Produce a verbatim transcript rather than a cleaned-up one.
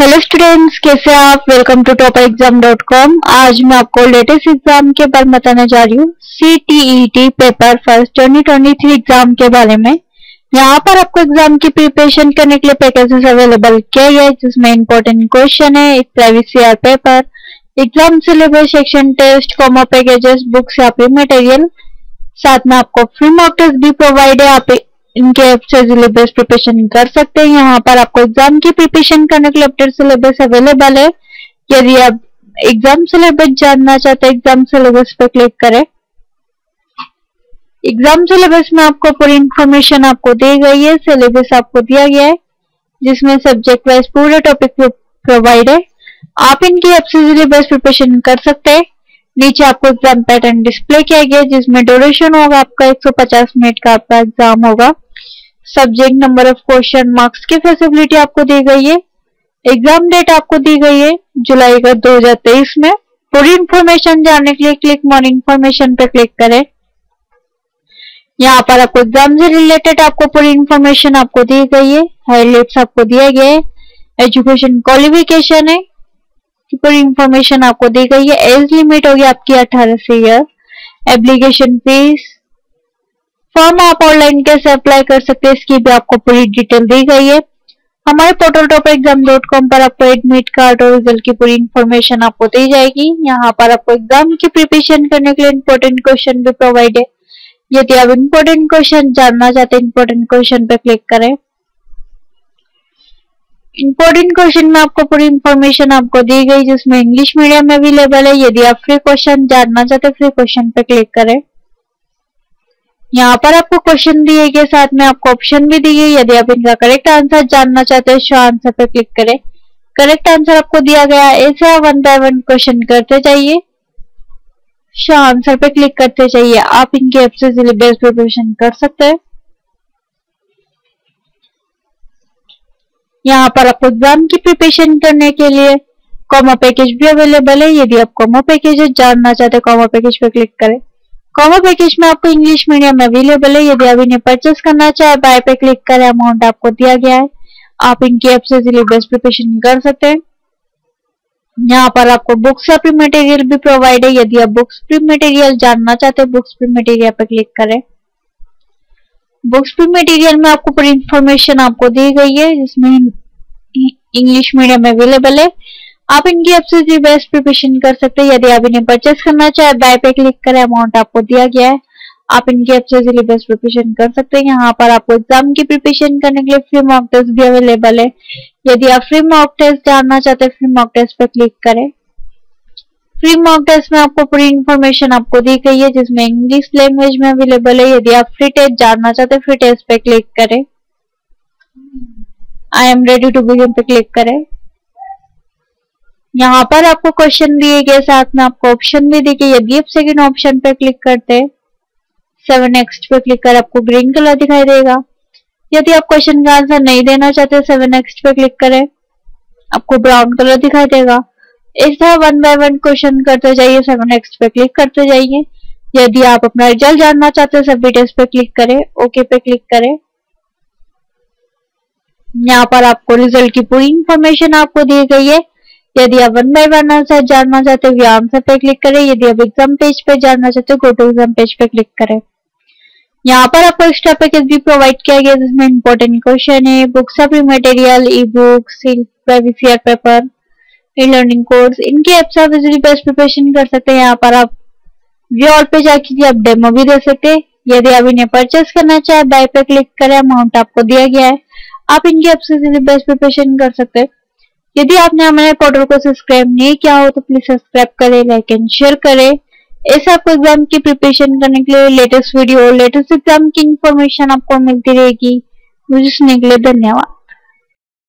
Hello students, कैसे आप। Welcome to topper exam dot com. आज मैं आपको लेटेस्ट एग्जाम के बारे में बताने जा रही हूँ, CTET paper first twenty twenty three exam के बारे में। यहाँ पर आपको एग्जाम की प्रिपरेशन करने के लिए पैकेजेस अवेलेबल किए गए, जिसमें इम्पोर्टेंट क्वेश्चन है, एक previous year paper, exam syllabus, section test, combo packages, books या फिर मटेरियल। साथ में आपको फ्री मॉक टेस्ट भी प्रोवाइड है, आप इनके ऐप से सिलेबस प्रिपरेशन कर सकते हैं। यहाँ पर आपको एग्जाम की प्रिपरेशन करने के लिए अपडेट सिलेबस अवेलेबल है। यदि आप एग्जाम सिलेबस जानना चाहते हैं, एग्जाम सिलेबस पर क्लिक करें। एग्जाम सिलेबस में आपको पूरी इंफॉर्मेशन आपको दी गई है, सिलेबस आपको दिया गया है, जिसमें सब्जेक्ट वाइज पूरे टॉपिक प्रोवाइड है। आप इनकी ऐप से सिलेबस प्रिपरेशन कर सकते हैं। नीचे आपको एग्जाम पैटर्न डिस्प्ले किया गया, जिसमें ड्यूरेशन होगा आपका एक सौ पचास मिनट का आपका एग्जाम होगा। Subject, number of question, marks की फैसिलिटी आपको दी गई है। एग्जाम डेट आपको दी गई है जुलाई का दो हजार तेईस में। पूरी इंफॉर्मेशन जानने के लिए क्लिक मोर इन्फॉर्मेशन पे क्लिक करें। यहाँ पर आपको एग्जाम से रिलेटेड आपको पूरी इंफॉर्मेशन आपको दी गई है, हाईलाइट्स आपको दिया गया है, एजुकेशन क्वालिफिकेशन है, पूरी इंफॉर्मेशन आपको दी गई है। एज लिमिट होगी आपकी अठारह से ईयर। एप्लीकेशन फीस, फॉर्म आप ऑनलाइन कैसे अप्लाई कर सकते हैं, इसकी भी आपको पूरी डिटेल दी गई है। हमारे portal topper exam dot com पर आपको एडमिट कार्ड और रिजल्ट की पूरी इंफॉर्मेशन आपको दी जाएगी। यहाँ पर आपको एग्जाम की प्रिपरेशन करने के लिए इम्पोर्टेंट क्वेश्चन भी प्रोवाइड है। यदि आप इम्पोर्टेंट क्वेश्चन जानना चाहते हैं, इम्पोर्टेंट क्वेश्चन पे क्लिक करें। इम्पोर्टेंट क्वेश्चन में आपको पूरी इंफॉर्मेशन आपको दी गई, जिसमें इंग्लिश मीडियम में अवेलेबल है। यदि आप फ्री क्वेश्चन जानना चाहते हैं, फ्री क्वेश्चन पे क्लिक करें। यहाँ पर आपको क्वेश्चन दिए गए, साथ में आपको ऑप्शन भी दिए। यदि आप इनका करेक्ट आंसर जानना चाहते हैं, शो आंसर पे क्लिक करें। करेक्ट आंसर आपको दिया गया, ऐसे वन बाय वन क्वेश्चन करते जाइए, शो आंसर पे क्लिक करते जाइए। आप इनके ऐप से सिलेबस प्रिपरेशन कर सकते हैं। यहाँ पर आपको एग्जाम की प्रिपरेशन करने के लिए कॉमो पैकेज भी अवेलेबल है। यदि आप कॉमो पैकेज जानना चाहते हैं, कॉमो पैकेज पर क्लिक करें। कॉमो पैकेज में आपको इंग्लिश मीडियम अवेलेबल है। यदि आप इन्हें परचेस करना चाहे, बाय पे क्लिक करें। अमाउंट आपको दिया गया है, आप इनकी ऐप से सिलेबस प्रिपरेशन कर सकते हैं। यहाँ पर आपको बुक्स या प्री मटेरियल भी प्रोवाइड है। यदि आप बुक्स प्री मटेरियल जानना चाहते हैं, बुक्स प्री मटेरियल पर क्लिक करें। बुक्स प्री मटेरियल में आपको पूरी इंफॉर्मेशन आपको दी गई है, जिसमें इंग्लिश मीडियम अवेलेबल है। आप इनकी ऐप से बेस्ट प्रिपरेशन कर सकते हैं। यदि आप इन्हें परचेस करना चाहे, बाय पे क्लिक करें। अमाउंट आपको दिया गया है, आप इनकी ऐप से बेस्ट प्रिपरेशन कर सकते हैं। यहाँ पर आपको एग्जाम की प्रिपरेशन करने के लिए फ्री मॉक टेस्ट भी अवेलेबल है। यदि आप फ्री मॉक टेस्ट जानना चाहते हैं, फ्री मॉक टेस्ट पर क्लिक करें। फ्री मॉक टेस्ट में आपको पूरी इंफॉर्मेशन आपको दी गई है, जिसमें इंग्लिश लैंग्वेज में अवेलेबल है। यदि आप फ्री टेस्ट जानना चाहते हैं, फ्री टेस्ट पे क्लिक करें। I am ready to begin पे क्लिक करें। यहाँ पर आपको क्वेश्चन दिए गए, साथ में आपको ऑप्शन भी दिए गए। यदि आप सेकेंड ऑप्शन पे क्लिक करते हैं, सेवन नेक्स्ट पे क्लिक कर, आपको ग्रीन कलर दिखाई देगा। यदि आप क्वेश्चन का आंसर नहीं देना चाहते, सेवन नेक्स्ट पे क्लिक करें, आपको ब्राउन कलर दिखाई देगा। इस तरह वन बाय वन क्वेश्चन करते जाइए, सब नेक्स्ट पे क्लिक करते जाइए। यदि आप अपना रिजल्ट जानना चाहते हैं, सबमिट टेस्ट पे क्लिक करें, ओके पे क्लिक करें। यहाँ पर आपको रिजल्ट की पूरी इंफॉर्मेशन आपको दी गई है। यदि आप वन बाय वन आंसर जानना चाहते हो, आंसर पे क्लिक करें। यदि आप एग्जाम पेज पे जानना चाहते हो, गो टू एग्जाम पेज पे क्लिक करें। यहाँ पर आपको एक्स्ट्रा पैकेज भी प्रोवाइड किया गया, जिसमें इम्पोर्टेंट क्वेश्चन है, books of material, e books, privacy paper, learning course, इनके ऐप से आप इजिली बेस्ट प्रिपरेशन कर सकते हैं। यहाँ पर आप व्यू ऑल पे जाके आप डेमो भी दे सकते हैं। यदि आप इन्हें परचेस करना चाहे, बाय पे क्लिक करें। अमाउंट आपको दिया गया है, आप इनके ऐप से इजिली बेस्ट प्रिपरेशन कर सकते हैं। यदि आपने हमारे पोर्टल को सब्सक्राइब नहीं किया हो, तो प्लीज सब्सक्राइब करें, लाइक एंड शेयर करें। ऐसे आपको एग्जाम की प्रिपरेशन करने के लिए लेटेस्ट वीडियो, लेटेस्ट एग्जाम की इंफॉर्मेशन आपको मिलती रहेगी। मुझे सुनने के लिए धन्यवाद।